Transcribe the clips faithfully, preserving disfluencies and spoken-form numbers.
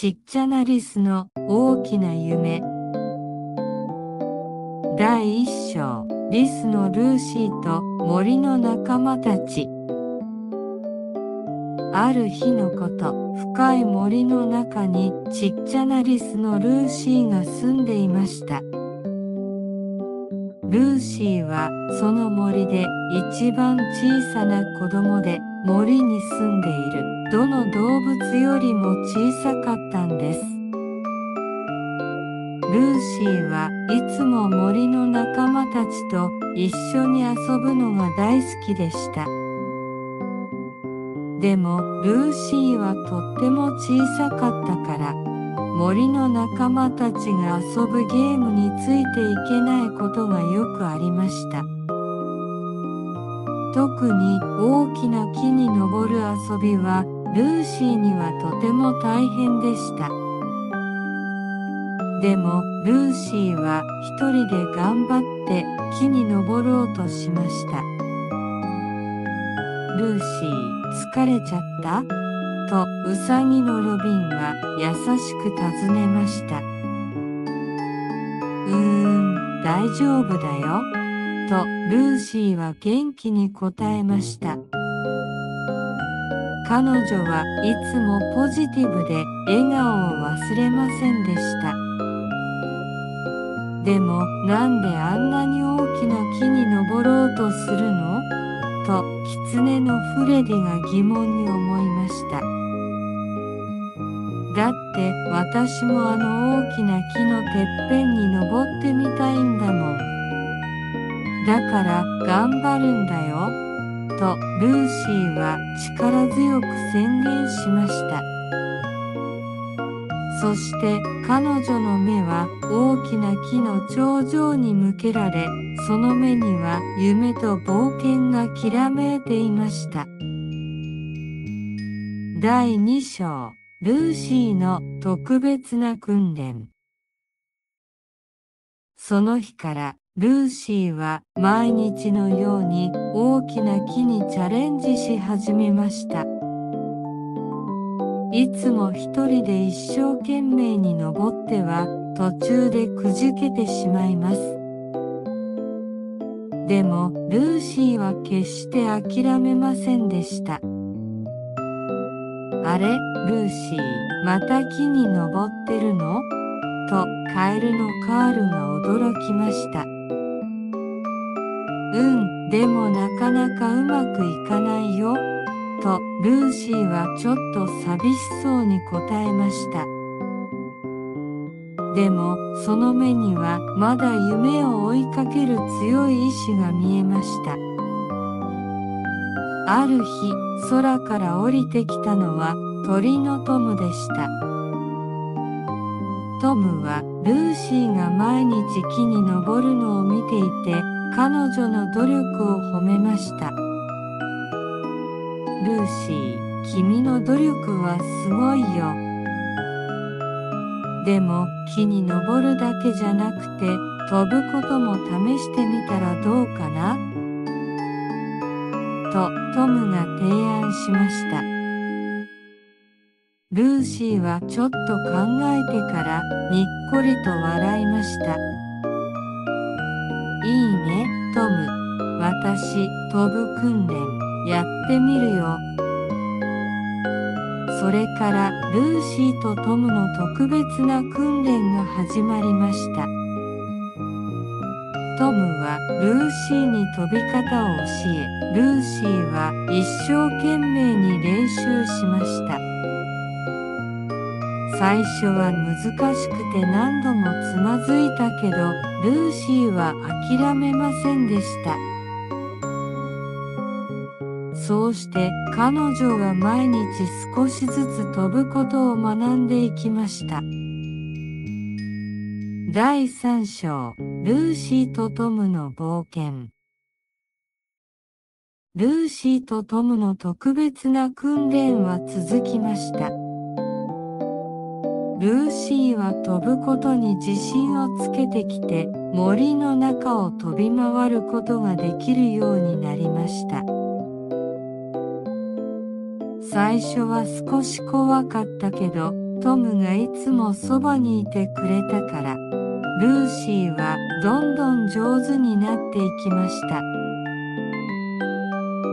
ちっちゃなリスの大きな夢。第一章、リスのルーシーと森の仲間たち。ある日のこと、深い森の中にちっちゃなリスのルーシーが住んでいました。ルーシーはその森で一番小さな子供で、森に住んでいるどの動物よりも小さかったんです。ルーシーはいつも森の仲間たちと一緒に遊ぶのが大好きでした。でもルーシーはとっても小さかったから、森の仲間たちが遊ぶゲームについていけないことがよくありました。特に大きな木に登る遊びはルーシーにはとても大変でした。でもルーシーは一人で頑張って木に登ろうとしました。ルーシー、疲れちゃった?とウサギのロビンは優しく尋ねました。うーん、大丈夫だよ、とルーシーは元気に答えました。彼女はいつもポジティブで笑顔を忘れませんでした。でも、なんであんなに大きな木に登ろうとするの?とキツネのフレディが疑問に思いました。だって私もあの大きな木のてっぺんに登ってみたいんだもん。だから頑張るんだよ、とルーシーは力強く宣言しました。そして彼女の目は大きな木の頂上に向けられ、その目には夢と冒険がきらめいていました。だいに章、ルーシーの特別な訓練。その日からルーシーは毎日のように大きな木にチャレンジし始めました。いつも一人で一生懸命に登っては途中でくじけてしまいます。でもルーシーは決して諦めませんでした。あれ、ルーシー、また木に登ってるの?とカエルのカールが驚きました。うん、でもなかなかうまくいかないよ、とルーシーはちょっと寂しそうに答えました。でも、その目にはまだ夢を追いかける強い意志が見えました。ある日、空から降りてきたのは鳥のトムでした。トムはルーシーが毎日木に登るのを見ていて、彼女の努力を褒めました。ルーシー、君の努力はすごいよ。でも、木に登るだけじゃなくて、飛ぶことも試してみたらどうかな?とトムが提案しました。ルーシーはちょっと考えてからにっこりと笑いました。いいね、トム。私、飛ぶ訓練、やってみるよ。それからルーシーとトムの特別な訓練が始まりました。トムはルーシーに飛び方を教え、ルーシーは一生懸命に練習しました。最初は難しくて何度もつまずいたけど、ルーシーは諦めませんでした。そうして彼女は毎日少しずつ飛ぶことを学んでいきました。だいさん章、ルーシーとトムの冒険。ルーシーとトムの特別な訓練は続きました。ルーシーは飛ぶことに自信をつけてきて、森の中を飛び回ることができるようになりました。最初は少し怖かったけど、トムがいつもそばにいてくれたから、ルーシーはどんどん上手になっていきました。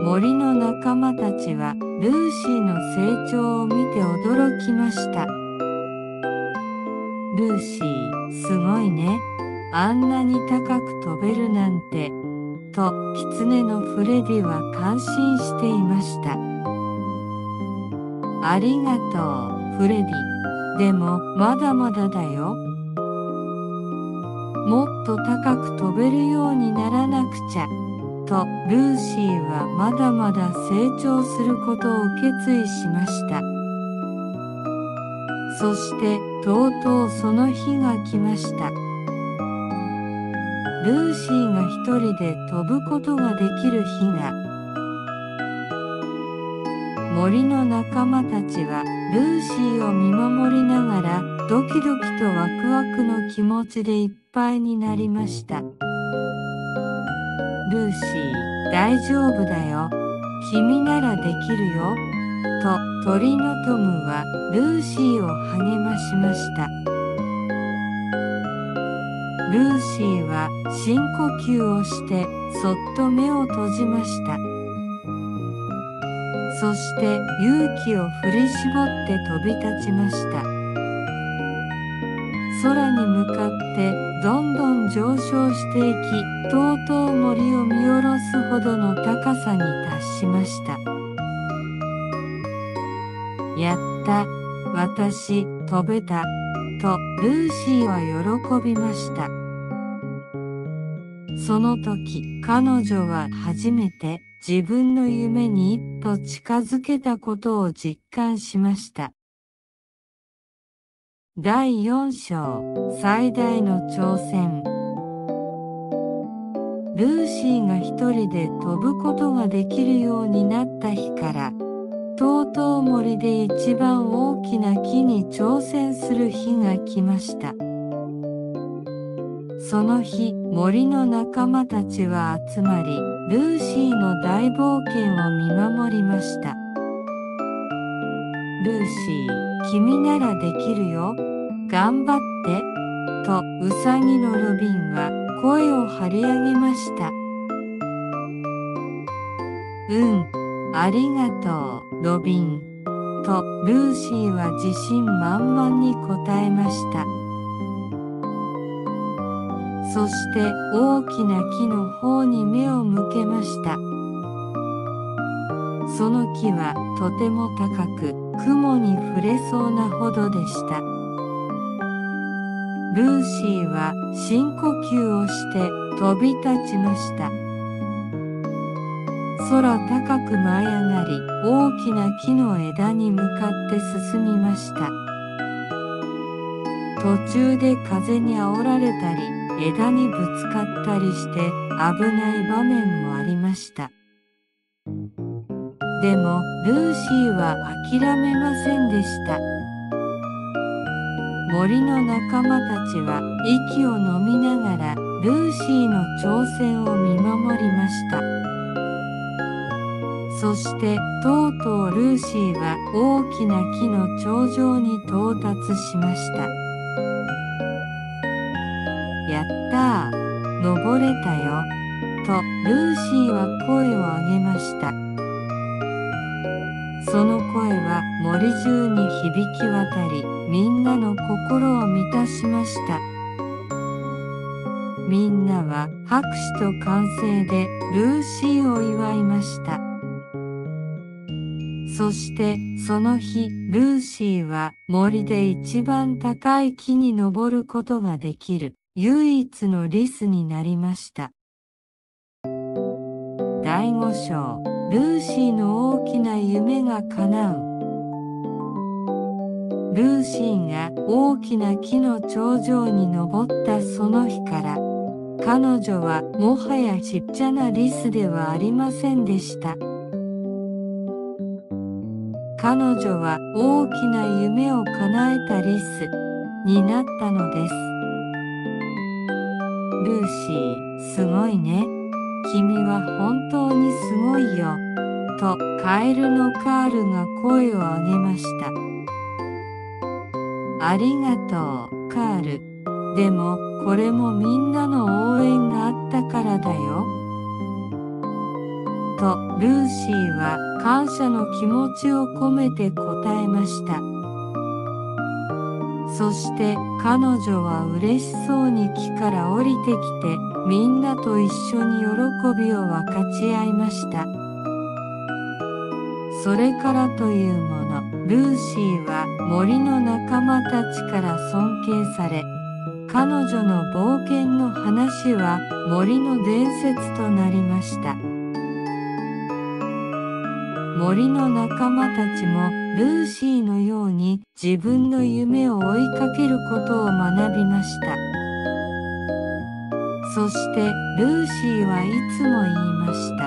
森の仲間たちはルーシーの成長を見て驚きました。ルーシー、すごいね。あんなに高く飛べるなんて。と、キツネのフレディは感心していました。ありがとう、フレディ。でも、まだまだだよ。もっと高く飛べるようにならなくちゃ。と、ルーシーはまだまだ成長することを決意しました。そして、とうとうその日が来ました。ルーシーが一人で飛ぶことができる日が。森の仲間たちはルーシーを見守りながらドキドキとワクワクの気持ちでいっぱいになりました。ルーシー、大丈夫だよ。君ならできるよ。と鳥のトムはルーシーを励ましました。ルーシーは深呼吸をしてそっと目を閉じました。そして勇気を振り絞って飛び立ちました。空に向かってどんどん上昇していき、とうとう森を見下ろすほどの高さに達しました。やった、私、飛べた。とルーシーは喜びました。その時、彼女は初めて自分の夢に一歩近づけたことを実感しました。だいよん章、最大の挑戦。ルーシーが一人で飛ぶことができるようになった日から、とうとう森で一番大きな木に挑戦する日が来ました。その日、森の仲間たちは集まり、ルーシーの大冒険を見守りました。ルーシー、君ならできるよ。頑張って。と、ウサギのロビンは声を張り上げました。うん。ありがとう、ロビン。と、ルーシーは自信満々に答えました。そして、大きな木の方に目を向けました。その木は、とても高く、雲に触れそうなほどでした。ルーシーは、深呼吸をして、飛び立ちました。空高く舞い上がり、大きな木の枝に向かって進みました。途中で風に煽られたり、枝にぶつかったりして危ない場面もありました。でも、ルーシーは諦めませんでした。森の仲間たちは息を飲みながら、ルーシーの挑戦を見守りました。そして、とうとうルーシーは大きな木の頂上に到達しました。やったー、登れたよ。と、ルーシーは声を上げました。その声は森中に響き渡り、みんなの心を満たしました。みんなは拍手と歓声でルーシーを祝いました。そして、その日、ルーシーは森で一番高い木に登ることができる唯一のリスになりました。だいご章、ルーシーの大きな夢が叶う。ルーシーが大きな木の頂上に登ったその日から、彼女はもはやちっちゃなリスではありませんでした。彼女は大きな夢を叶えたリスになったのです。ルーシー、すごいね。君は本当にすごいよ。と、カエルのカールが声を上げました。ありがとう、カール。でも、これもみんなの応援があったからだよ。と、ルーシーは感謝の気持ちを込めて答えました。そして、彼女は嬉しそうに木から降りてきて、みんなと一緒に喜びを分かち合いました。それからというもの、ルーシーは森の仲間たちから尊敬され、彼女の冒険の話は森の伝説となりました。森の仲間たちもルーシーのように自分の夢を追いかけることを学びました。そしてルーシーはいつも言いました。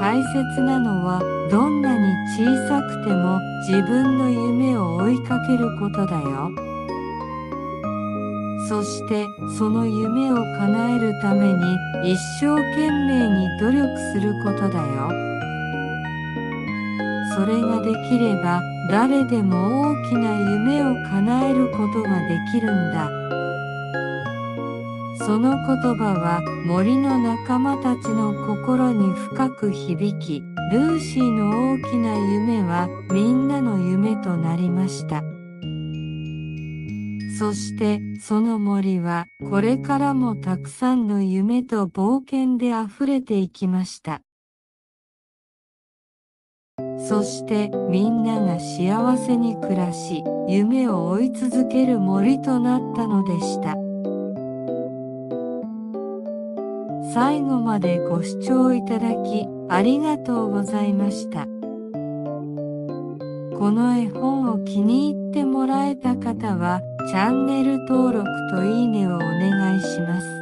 大切なのはどんなに小さくても自分の夢を追いかけることだよ。そしてその夢を叶えるために一生懸命に努力することだよ。それができれば誰でも大きな夢を叶えることができるんだ。その言葉は森の仲間たちの心に深く響き、ルーシーの大きな夢はみんなの夢となりました。そしてその森はこれからもたくさんの夢と冒険であふれていきました。そしてみんなが幸せに暮らし、夢を追い続ける森となったのでした。最後までご視聴いただきありがとうございました。この絵本を気に入ってもらえた方はチャンネル登録といいねをお願いします。